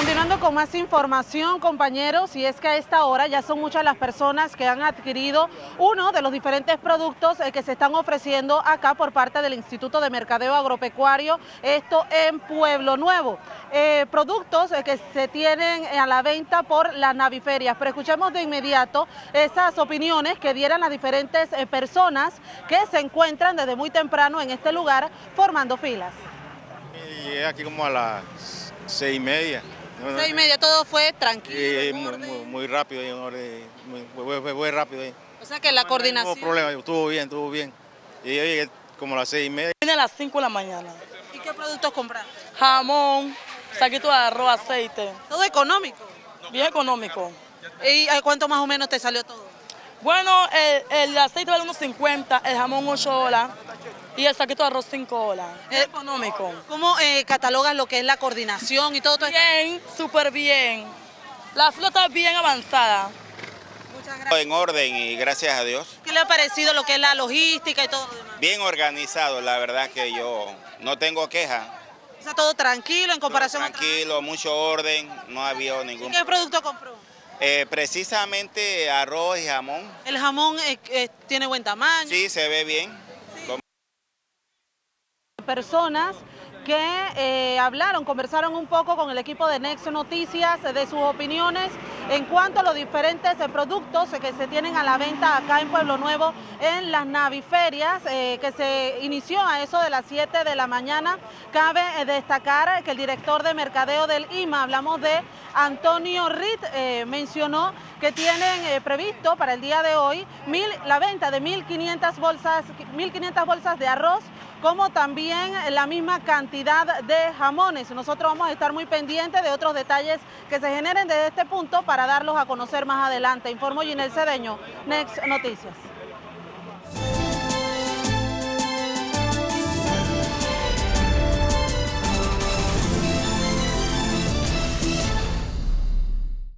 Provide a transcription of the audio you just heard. Continuando con más información, compañeros, y es que a esta hora ya son muchas las personas que han adquirido uno de los diferentes productos que se están ofreciendo acá por parte del Instituto de Mercadeo Agropecuario, esto en Pueblo Nuevo. Productos que se tienen a la venta por las Naviferias. Pero escuchemos de inmediato esas opiniones que dieran las diferentes personas que se encuentran desde muy temprano en este lugar formando filas. Llegué aquí como a las 6:30. 6:30, todo fue tranquilo. Sí, muy rápido, fue rápido. O sea que la coordinación... No hubo problema, estuvo bien. Y yo llegué como a las 6:30. Vine a las 5 de la mañana. ¿Y qué productos compraste? Jamón, saquito de arroz, aceite. ¿Todo económico? Bien económico. ¿Y cuánto más o menos te salió todo? Bueno, el aceite vale unos 50, el jamón 8 dólares. Y el saquito de arroz 5 dólares. Es económico. ¿Cómo catalogas lo que es la coordinación y todo? Bien, súper bien. La flota bien avanzada. Muchas gracias. En orden y gracias a Dios. ¿Qué le ha parecido lo que es la logística y todo lo demás? Bien organizado, la verdad que yo no tengo queja. O sea, todo tranquilo en comparación con... Tranquilo, mucho orden, no había ningún... ¿Qué producto compró? Precisamente arroz y jamón. ¿El jamón tiene buen tamaño? Sí, se ve bien. Personas que conversaron un poco con el equipo de Nexo Noticias de sus opiniones en cuanto a los diferentes productos que se tienen a la venta acá en Pueblo Nuevo en las Naviferias que se inició a eso de las 7 de la mañana. Cabe destacar que el director de mercadeo del IMA, hablamos de Antonio Ritt, mencionó que tienen previsto para el día de hoy la venta de 1.500 bolsas de arroz, como también la misma cantidad de jamones. Nosotros vamos a estar muy pendientes de otros detalles que se generen desde este punto para darlos a conocer más adelante. Informó Ginel Cedeño, Nexo Noticias.